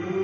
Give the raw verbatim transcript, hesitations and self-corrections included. Two.